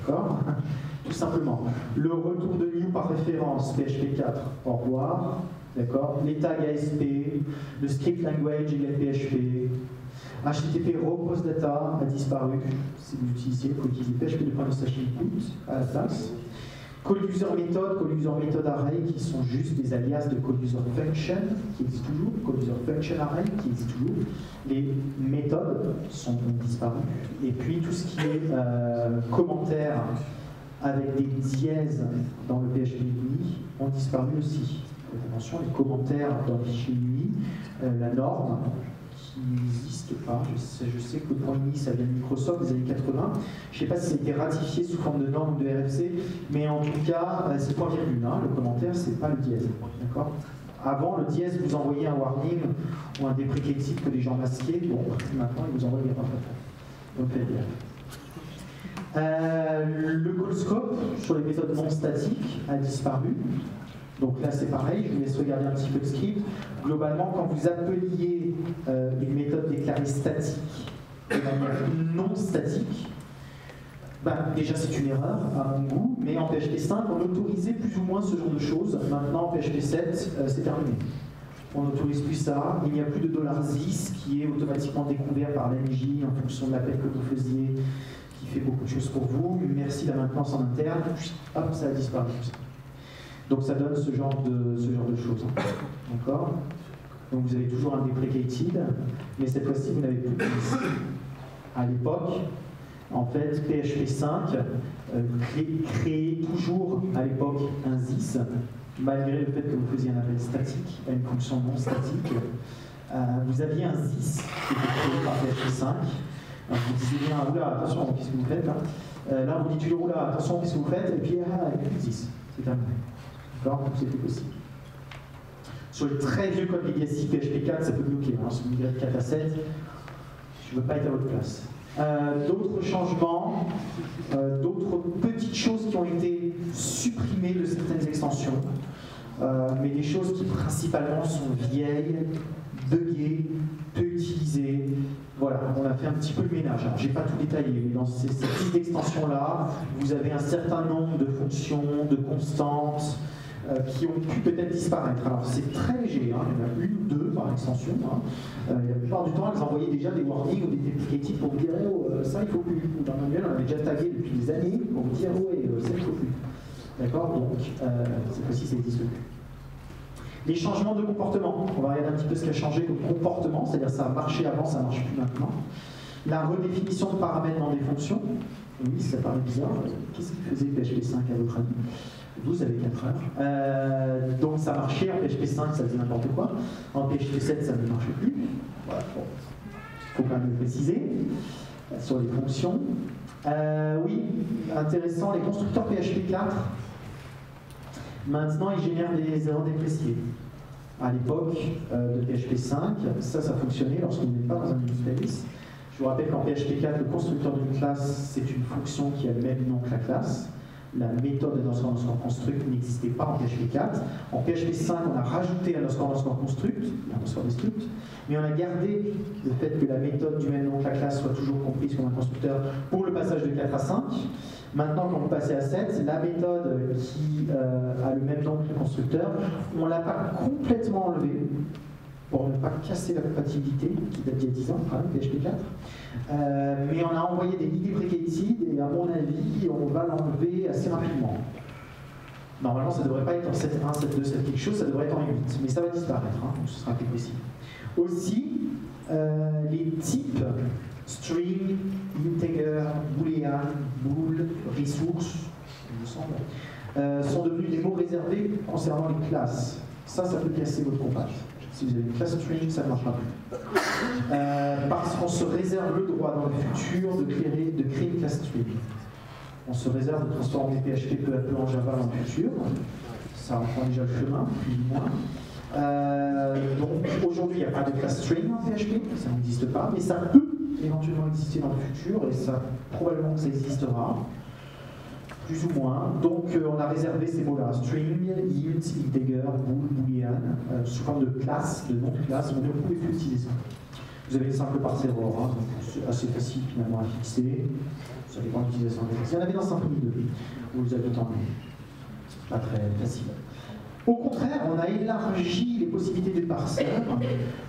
D'accord. Tout simplement. Le retour de new par référence, PHP 4, au revoir. D'accord. Les tags AST, le script language égale PHP. HTTP raw post data a disparu. Si vous l'utilisez, vous pouvez utiliser PHP 2.input à la place. Call user méthode array qui sont juste des alias de call user function qui existe toujours, call user function array qui existe toujours. Les méthodes sont disparues. Et puis tout ce qui est commentaires avec des dièses dans le PHP UI ont disparu aussi. Attention, les commentaires dans le fichier UI, la norme qui n'existe pas. Je sais que le point UI, ça vient de Microsoft des années 80. Je ne sais pas si ça a été ratifié sous forme de norme ou de RFC, mais en tout cas, c'est point virgule. Hein. Le commentaire, c'est pas le dièse. D'accord ? Avant, le dièse vous envoyait un warning ou un deprecated que les gens masquaient. Bon, maintenant, ils vous envoient bien parfaitement. Donc, faites gaffe. Le call scope sur les méthodes non statiques a disparu. Donc là c'est pareil, je vous laisse regarder un petit peu le script. Globalement, quand vous appeliez une méthode déclarée statique de manière non statique, Déjà, c'est une erreur, à mon goût, mais en PHP 5, on autorisait plus ou moins ce genre de choses. Maintenant, en PHP 7, c'est terminé. On n'autorise plus ça. Il n'y a plus de $10 qui est automatiquement découvert par l'AMJ en fonction de l'appel que vous faisiez, qui fait beaucoup de choses pour vous. Merci la maintenance en interne. Hop, ça a disparu. Donc, ça donne ce genre de choses. D'accord ? Donc, vous avez toujours un deprecated, mais cette fois-ci, vous n'avez plus de $10. À l'époque, en fait, PHP 5 créait toujours, à l'époque, un ZIS, malgré le fait que vous faisiez un appel statique, une fonction non statique. Vous aviez un ZIS qui était créé par PHP 5. Vous disiez bien, oula, attention, qu'est-ce que vous faites là? Là, vous dites, oula, attention, qu'est-ce que vous faites? Et puis, ah, il n'y a plus de ZIS. C'est terminé. D'accord? Donc, c'était possible. Sur le très vieux code legacy PHP 4, ça peut bloquer. Hein, sur migrer de 4 à 7, je ne veux pas être à votre place. D'autres changements, d'autres petites choses qui ont été supprimées de certaines extensions, mais des choses qui principalement sont vieilles, buggées, peu utilisées. Voilà, on a fait un petit peu le ménage. Je n'ai pas tout détaillé, mais dans ces petites extensions-là, vous avez un certain nombre de fonctions, de constantes, qui ont pu peut-être disparaître. Alors c'est très léger, hein. Il y en a une ou deux par extension. Hein. La plupart du temps, elles envoyaient déjà des warnings ou des déplicatives pour vous dire oh, ça il faut plus. Ou dans le manuel, on avait déjà tagué depuis des années pour vous dire oh, et, ça il faut plus. D'accord? Donc cette fois-ci, ça n'existe plus. Les changements de comportement. On va regarder un petit peu ce qui a changé comme comportement, c'est-à-dire ça a marché avant, ça ne marche plus maintenant. La redéfinition de paramètres dans des fonctions. Oui, ça paraît bizarre. Qu'est-ce qui faisait PHP 5 à votre avis? 12 avec 4 heures. Donc ça marchait, en PHP 5 ça faisait n'importe quoi, en PHP 7 ça ne marchait plus. Voilà, bon. Faut quand même le préciser, sur les fonctions. Oui, intéressant, les constructeurs PHP 4, maintenant ils génèrent des erreurs dépréciées. À l'époque de PHP 5, ça fonctionnait lorsqu'on n'est pas dans un namespace. Je vous rappelle qu'en PHP 4, le constructeur d'une classe, c'est une fonction qui a le même nom que la classe. La méthode underscore_construct n'existait pas en PHP 4. En PHP 5, on a rajouté underscore_construct, underscore_destruct, mais on a gardé le fait que la méthode du même nom que la classe soit toujours comprise comme un constructeur pour le passage de 4 à 5. Maintenant, quand vous passez à 7, la méthode qui a le même nom que le constructeur, on ne l'a pas complètement enlevée pour ne pas casser la compatibilité qui date d'il y a 10 ans, quand même, PHP 4. Mais on a envoyé des deprecated et à mon avis, on va l'enlever assez rapidement. Normalement, ça ne devrait pas être en 7.1, 7.2, 7 quelque chose, ça devrait être en 8, mais ça va disparaître, hein, donc ce sera plus possible. Aussi, les types string, integer, boolean, bool, resource, il me semble, sont devenus des mots réservés concernant les classes. Ça peut casser votre compact. Si vous avez une classe string, ça ne marche pas plus. Parce qu'on se réserve le droit dans le futur de créer une classe string. On se réserve de transformer PHP peu à peu en Java dans le futur. Ça reprend déjà le chemin, plus ou moins. Donc aujourd'hui, il n'y a pas de classe string en PHP, ça n'existe pas, mais ça peut éventuellement exister dans le futur et ça probablement que ça existera. Plus ou moins. Donc on a réservé ces mots-là, string, int, integer, bool, boolean, sous forme de classe, de nom de classe, on ne pouvait plus utiliser ça. Vous avez une simple parse error, hein, c'est assez facile finalement à fixer, ça dépend de l'utilisation des classes. Il y en avait dans Symfony 2, où vous avez autant, c'est pas très facile. Au contraire, on a élargi les possibilités de parseur.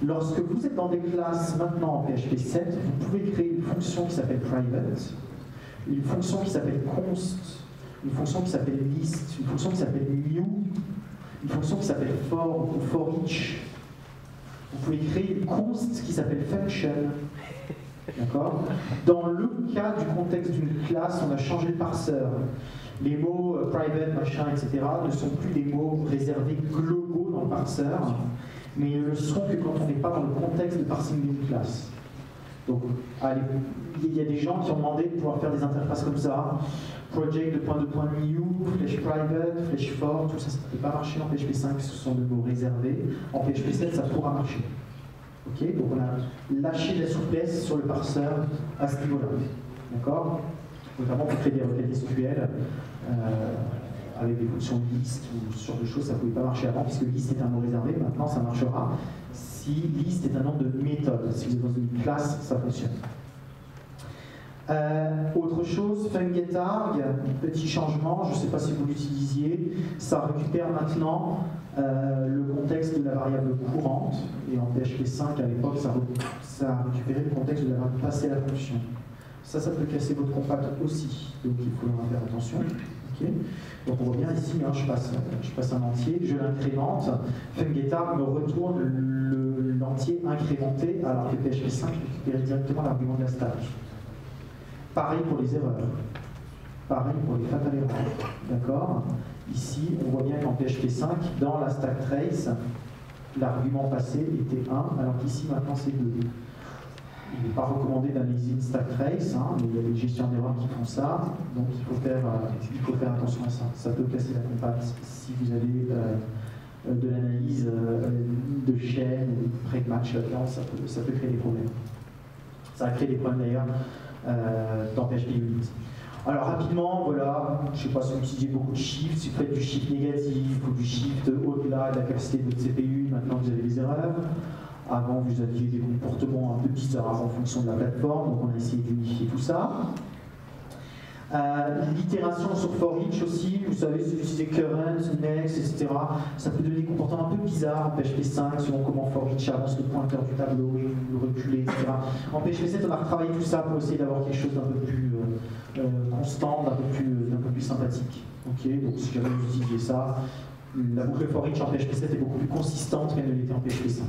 Lorsque vous êtes dans des classes maintenant en PHP 7, vous pouvez créer une fonction qui s'appelle private, une fonction qui s'appelle const, une fonction qui s'appelle list, une fonction qui s'appelle new, une fonction qui s'appelle for ou for each. Vous pouvez créer une const qui s'appelle function. D'accord? Dans le cas du contexte d'une classe, on a changé le parseur. Les mots private, machin, etc. ne sont plus des mots réservés globaux dans le parseur, mais ils ne le sont que quand on n'est pas dans le contexte de parsing d'une classe. Donc, allez, il y a des gens qui ont demandé de pouvoir faire des interfaces comme ça. Project, .2.new, flash private, flash for, tout ça, ça ne peut pas marcher en PHP 5, ce sont des mots réservés. En PHP 7, ça pourra marcher. Okay, donc on a lâché de la souplesse sur le parseur à ce niveau-là. D'accord? Notamment pour créer des requêtes SQL avec des fonctions list ou ce genre de choses, ça ne pouvait pas marcher avant, puisque list est un mot réservé, maintenant ça marchera. Si list est un nombre de méthodes, si vous êtes dans une classe, ça fonctionne. Autre chose, fungetarg, petit changement, je ne sais pas si vous l'utilisiez, ça récupère maintenant le contexte de la variable courante, et en PHP 5 à l'époque ça récupérait le contexte de la variable passée à la fonction. Ça peut casser votre compact aussi, donc il faut faire attention. Okay. Donc on voit bien ici, hein, je passe un entier, je l'incrémente, fungetarg me retourne l'entier incrémenté, alors que PHP 5 récupère directement l'argument de la stack. Pareil pour les erreurs, pareil pour les fatales erreurs, d'accord? Ici, on voit bien qu'en PHP 5, dans la stack trace, l'argument passé était 1, alors qu'ici maintenant c'est 2. Il n'est pas recommandé d'analyser une stack trace, hein, mais il y a des gestionnaires d'erreurs qui font ça, donc il faut faire attention à ça. Ça peut casser la compact si vous avez de l'analyse de chaîne, pré-match là-dedans, ça peut créer des problèmes. Ça crée des problèmes d'ailleurs. Dans PHP 8. Alors rapidement, voilà, je ne sais pas si vous utilisez beaucoup de shift, si vous faites du shift négatif ou du shift au-delà de la capacité de votre CPU, maintenant vous avez des erreurs. Avant vous aviez des comportements un peu bizarres en fonction de la plateforme, donc on a essayé d'unifier tout ça. L'itération sur for each aussi, vous savez, si vous utilisez current, next, etc. Ça peut donner des comportements un peu bizarres en PHP 5, selon comment for each avance le pointeur du tableau, le reculer, etc. En PHP 7, on a retravaillé tout ça pour essayer d'avoir quelque chose d'un peu plus constant, d'un peu plus sympathique. Okay, donc si jamais vous utilisez ça, la boucle for each en PHP 7 est beaucoup plus consistante qu'elle ne l'était en PHP 5.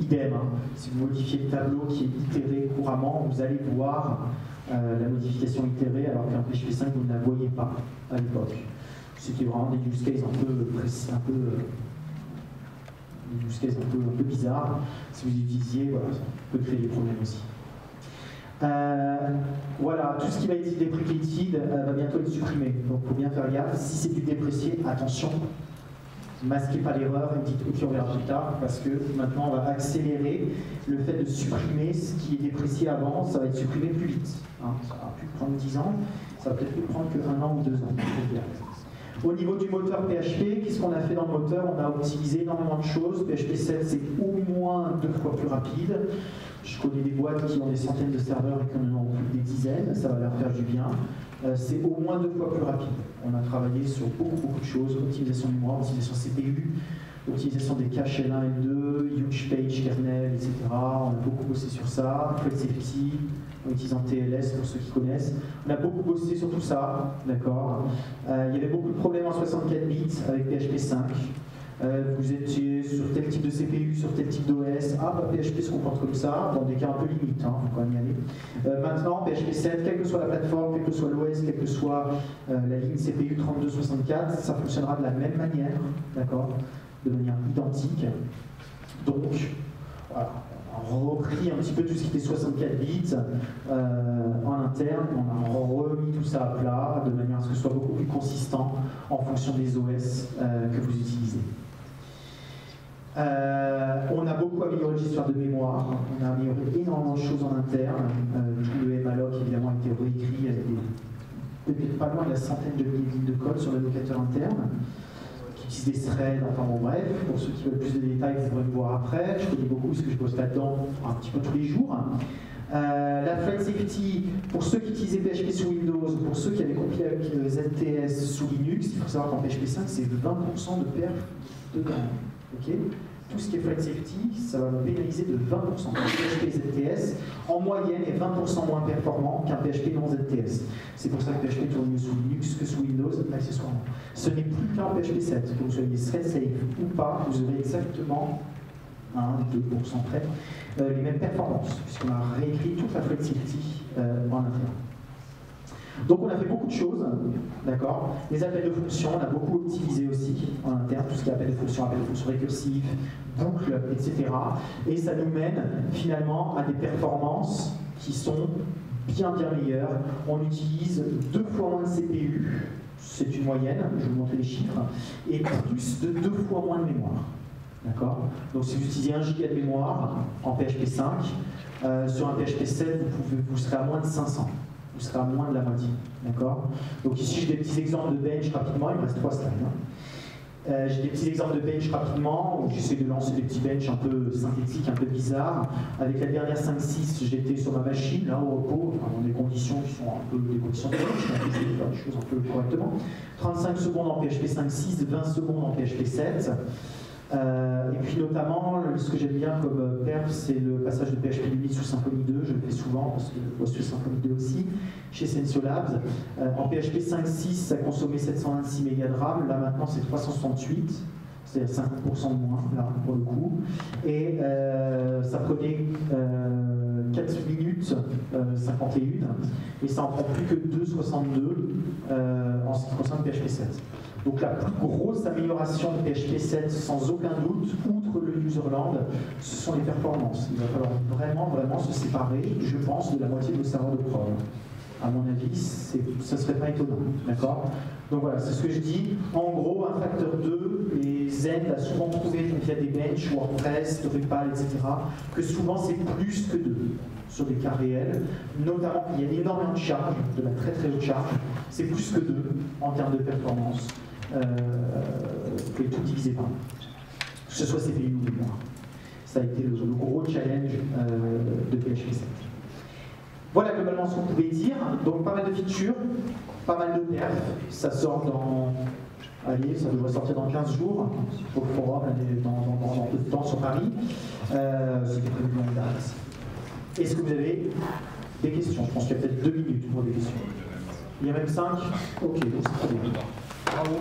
Idem, hein, si vous modifiez le tableau qui est itéré couramment, vous allez voir la modification itérée, alors qu'en PHP 5 vous ne la voyez pas à l'époque. C'était vraiment des use cases un peu bizarres. Si vous utilisiez, voilà, ça peut créer des problèmes aussi. Voilà, tout ce qui va être deprecated va bientôt être supprimé. Donc il faut bien faire gaffe. Si c'est du déprécié, attention, masquez pas l'erreur et dites ok, on verra plus tard, parce que maintenant on va accélérer le fait de supprimer ce qui est déprécié avant, ça va être supprimé plus vite. Hein, ça va plus prendre 10 ans, ça va peut-être plus prendre que 1 an ou 2 ans. Au niveau du moteur PHP, qu'est-ce qu'on a fait dans le moteur? On a optimisé énormément de choses. PHP 7, c'est au moins 2 fois plus rapide. Je connais des boîtes qui ont des centaines de serveurs et qui en ont plus des dizaines, ça va leur faire du bien. C'est au moins 2 fois plus rapide. On a travaillé sur beaucoup de choses, optimisation de mémoire, optimisation CPU, optimisation des caches L1 et L2, huge page, kernel, etc. On a beaucoup bossé sur ça, thread safety, en utilisant TLS pour ceux qui connaissent. On a beaucoup bossé sur tout ça, d'accord. Il y avait beaucoup de problèmes en 64 bits avec PHP 5. Vous étiez sur tel type de CPU, sur tel type d'OS, ah bah PHP se comporte comme ça, dans des cas un peu limites, hein, faut quand même y aller. Maintenant, PHP 7, quelle que soit la plateforme, quelle que soit l'OS, quelle que soit la ligne CPU 3264, ça fonctionnera de la même manière, d'accord, de manière identique. Donc, voilà, on a repris un petit peu tout ce qui était 64 bits en interne, on a remis tout ça à plat, de manière à ce que ce soit beaucoup plus consistant en fonction des OS que vous utilisez. On a beaucoup amélioré le gestionnaire de mémoire, on a amélioré énormément de choses en interne, tout le malloc évidemment a été réécrit, depuis pas loin de la centaine de milliers de lignes de code sur l'allocateur interne, qui utilise des threads, enfin bon bref, pour ceux qui veulent plus de détails, vous pourrez le voir après, je connais beaucoup parce que je bosse là-dedans un petit peu tous les jours. La thread safety, pour ceux qui utilisaient PHP sous Windows, pour ceux qui avaient compilé avec le ZTS sous Linux, il faut savoir qu'en PHP 5 c'est 20% de perf de gamme. Okay. Tout ce qui est flat safety, ça va pénaliser de 20%. PHP ZTS, en moyenne, est 20% moins performant qu'un PHP non ZTS. C'est pour ça que PHP tourne mieux sous Linux que sous Windows, accessoirement. Ce n'est plus qu'en PHP 7. Que vous soyez thread safe ou pas, vous aurez exactement 1-2% près les mêmes performances, puisqu'on a réécrit toute la flat safety en interne. Donc on a fait beaucoup de choses, d'accord. Les appels de fonction, on a beaucoup optimisé aussi en interne, tout ce qui est appels de fonction récursifs, boucles, etc. Et ça nous mène finalement à des performances qui sont bien meilleures. On utilise 2 fois moins de CPU, c'est une moyenne, je vais vous montrer les chiffres, et plus de 2 fois moins de mémoire. D'accord. Donc si vous utilisez 1 giga de mémoire en PHP 5, sur un PHP 7, vous serez à moins de 500. Vous serez à moins de la moitié, d'accord? Donc ici, j'ai des petits exemples de bench rapidement, il me reste 3 slides. Hein. J'ai des petits exemples de bench rapidement, où j'essaie de lancer des petits benchs un peu synthétiques, un peu bizarres. Avec la dernière 5.6, j'étais sur ma machine, là, au repos, enfin, dans des conditions qui sont un peu des conditions de bench, donc j'essaie de faire les choses un peu correctement. 35 secondes en PHP 5.6, 20 secondes en PHP 7. Et puis notamment, ce que j'aime bien comme perf, c'est le passage de PHP 8 sur Symfony 2, je le fais souvent parce que je vois sur Symfony 2 aussi, chez SensioLabs. En PHP 5.6, ça consommait 726 mégas de RAM, là maintenant c'est 368, c'est-à-dire 50% de moins, là pour le coup. Et ça prenait 4 minutes 51, et ça en prend plus que 2,62 en ce qui concerne PHP 7. Donc la plus grosse amélioration de PHP 7, sans aucun doute, outre le userland, ce sont les performances. Il va falloir vraiment, vraiment se séparer, je pense, de la moitié de nos serveurs de prod. À mon avis, ça ne serait pas étonnant, d'accord? Donc voilà, c'est ce que je dis. En gros, un facteur 2, et Zend a souvent trouvé via des benches, WordPress, Drupal, etc., que souvent c'est plus que 2 sur des cas réels. Notamment, il y a énormément de charges, de la très très haute charge, c'est plus que 2 en termes de performance. Et tout divisé par que ce soit CPU ou mémoire. Ça a été le gros challenge de PHP 7. Voilà globalement ce qu'on pouvait dire. Donc pas mal de features, pas mal de perfs. Ça sort dans... Allez, ça devrait sortir dans 15 jours, pour le forum, dans peu de temps sur Paris. C'était prévu de longue date. Est-ce que vous avez des questions? Je pense qu'il y a peut-être 2 minutes pour des questions. Il y a même 5. Ok, donc c'est très bien. Bravo.